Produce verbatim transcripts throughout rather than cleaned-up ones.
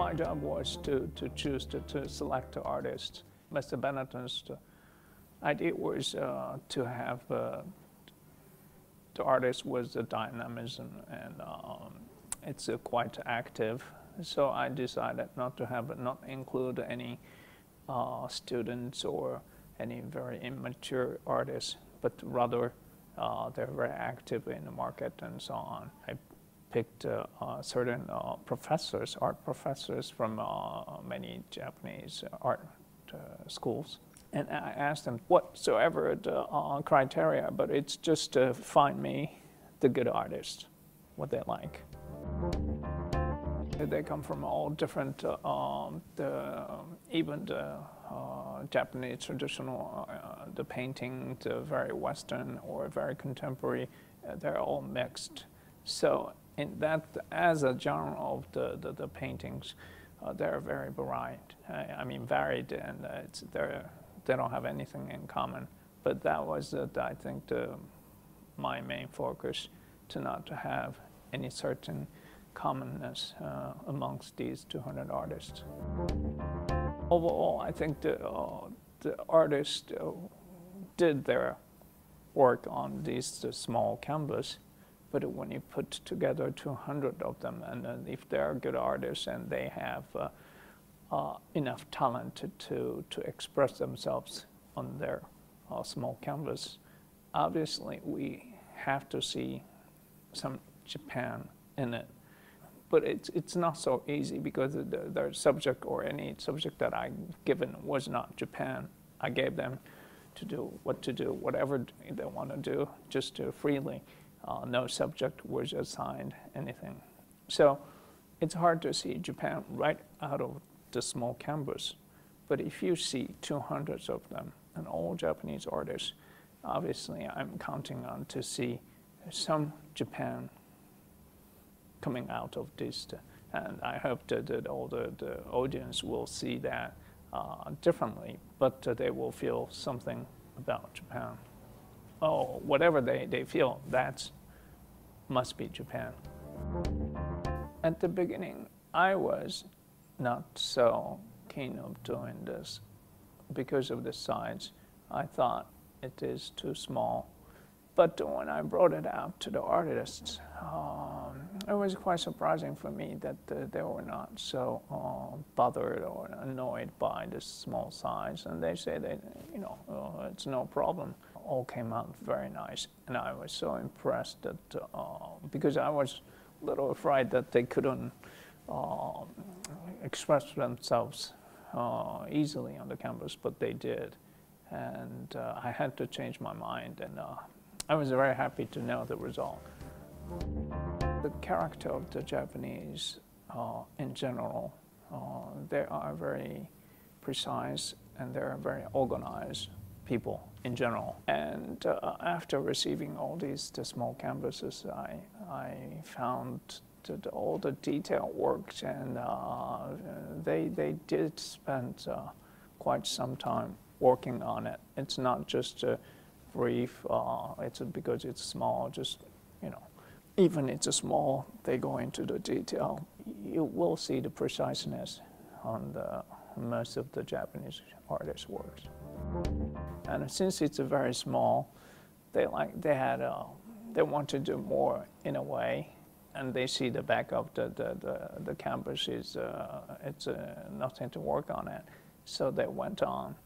My job was to, to choose, to, to select the artists. Mister Benetton's to, idea was uh, to have uh, the artist with the dynamism and um, it's uh, quite active. So I decided not to have, not include any uh, students or any very immature artists, but rather uh, they're very active in the market and so on. I picked uh, uh, certain uh, professors, art professors from uh, many Japanese art uh, schools. And I asked them whatsoever the uh, criteria, but it's just to find me the good artists, what they like. They come from all different, uh, um, the, even the uh, Japanese traditional, uh, the painting, the very Western or very contemporary, uh, they're all mixed. So in that, as a genre of the, the, the paintings, uh, they're very varied, uh, I mean varied, and uh, it's, they're, they don't have anything in common. But that was, uh, I think, the, my main focus, to not to have any certain commonness uh, amongst these two hundred artists. Overall, I think the, uh, the artists uh, did their work on these uh, small canvas, but when you put together two hundred of them, and uh, if they are good artists and they have uh, uh, enough talent to, to express themselves on their uh, small canvas, obviously we have to see some Japan in it. But it's, it's not so easy, because the, their subject or any subject that I given was not Japan. I gave them to do what to do, whatever they want to do, just to freely. Uh, no subject was assigned anything. So it's hard to see Japan right out of the small canvas. But if you see two hundred of them, and all Japanese artists, obviously I'm counting on to see some Japan coming out of this. And I hope that, that all the, the audience will see that uh, differently, but uh, they will feel something about Japan. Oh, whatever they, they feel, that must be Japan. At the beginning, I was not so keen of doing this because of the size. I thought it is too small. But when I brought it out to the artists, um, it was quite surprising for me that uh, they were not so uh, bothered or annoyed by this small size. And they say that, you know, oh, it's no problem. All came out very nice, and I was so impressed that uh, because I was a little afraid that they couldn't uh, express themselves uh, easily on the canvas, but they did, and uh, I had to change my mind, and uh, I was very happy to know the result. The character of the Japanese uh, in general, uh, they are very precise and they are very organized people in general. And uh, after receiving all these the small canvases, I, I found that all the detail works, and uh, they, they did spend uh, quite some time working on it. It's not just a brief, uh, it's a, because it's small, just, you know, even it's a small, they go into the detail. You will see the preciseness on the most of the Japanese artists' works. And since it's a very small, they like they had a, they want to do more in a way, and they see the back of the the the, the canvas is uh, it's uh, nothing to work on it, so they went on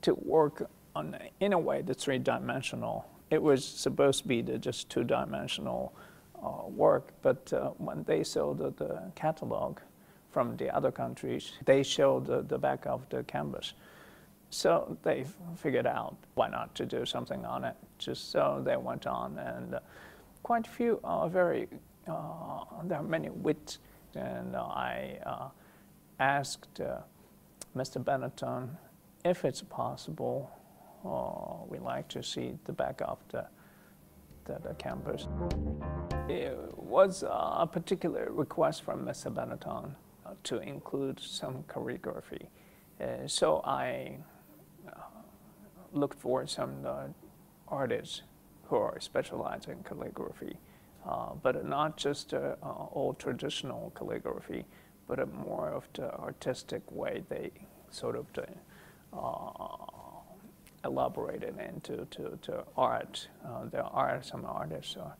to work on in a way the three dimensional. It was supposed to be the just two dimensional uh, work, but uh, when they saw the, the catalog from the other countries, they showed the, the back of the canvas. So they figured out why not to do something on it. Just so they went on, and uh, quite a few are very, uh, there are many wits. And I uh, asked uh, Mister Benetton if it's possible, uh, we like to see the back of the, the, the canvas. It was a particular request from Mister Benetton uh, to include some choreography. Uh, so I looked for some uh, artists who are specialized in calligraphy, uh, but not just uh, uh, old traditional calligraphy, but a more of the artistic way they sort of the, uh, elaborated into to, to art. Uh, there are some artists are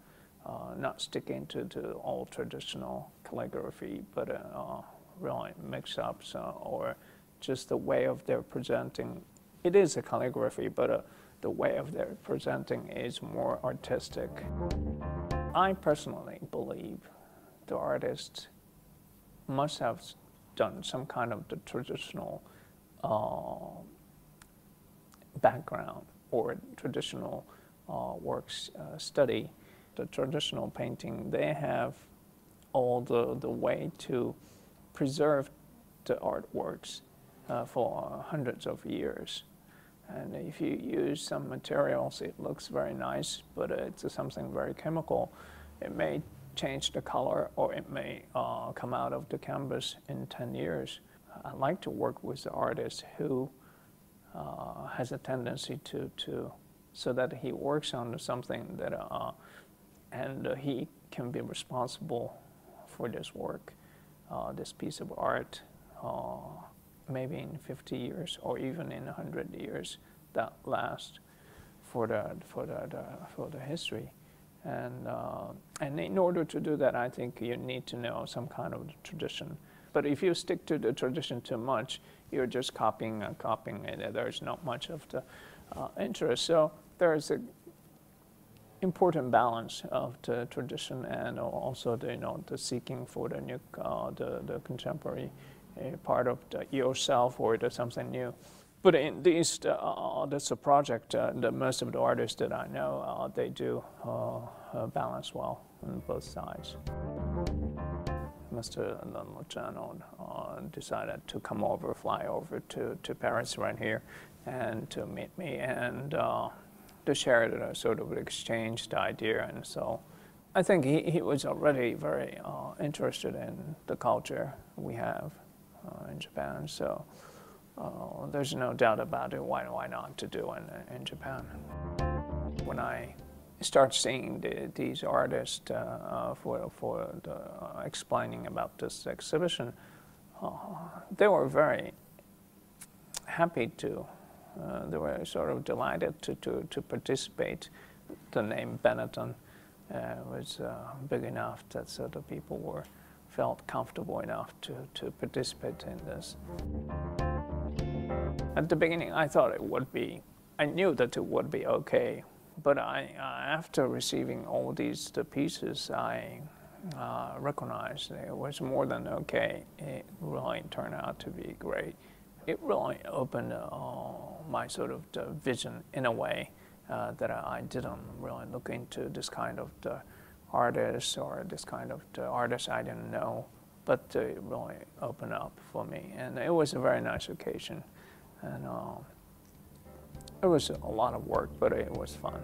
uh, not sticking to, to all traditional calligraphy, but uh, uh, really mix-ups uh, or just the way of their presenting. It is a calligraphy, but uh, the way of their presenting is more artistic. I personally believe the artist must have done some kind of the traditional uh, background or traditional uh, works uh, study. The traditional painting, they have all the, the way to preserve the artworks uh, for uh, hundreds of years. And if you use some materials, it looks very nice, but it's something very chemical. It may change the color, or it may uh, come out of the canvas in ten years. I like to work with the artist who uh, has a tendency to, to, so that he works on something that, uh, and uh, he can be responsible for this work, uh, this piece of art. Uh, maybe in fifty years or even in one hundred years that lasts for the, for the, the, for the history. And, uh, and in order to do that, I think you need to know some kind of tradition. But if you stick to the tradition too much, you're just copying and copying, and there's not much of the uh, interest. So there's an important balance of the tradition and also the, you know, the seeking for the, new, uh, the, the contemporary a part of the yourself or the something new. But in this, uh, this project, uh, the most of the artists that I know, uh, they do uh, uh, balance well on both sides. Mister Luciano uh, decided to come over, fly over to, to Paris right here and to meet me and uh, to share the sort of exchange the idea. And so I think he, he was already very uh, interested in the culture we have Uh, in Japan, so uh, there's no doubt about it. Why, why not to do in, in Japan? When I start seeing the, these artists uh, for, for the, uh, explaining about this exhibition, uh, they were very happy to, uh, they were sort of delighted to, to, to participate. The name Benetton uh, was uh, big enough that so the people were felt comfortable enough to, to participate in this. At the beginning, I thought it would be, I knew that it would be okay, but I, uh, after receiving all these the pieces, I uh, recognized that it was more than okay. It really turned out to be great. It really opened uh, my sort of the vision in a way uh, that I didn't really look into this kind of the artists or this kind of the artists I didn't know, but they really opened up for me. And it was a very nice occasion. And uh, it was a lot of work, but it was fun.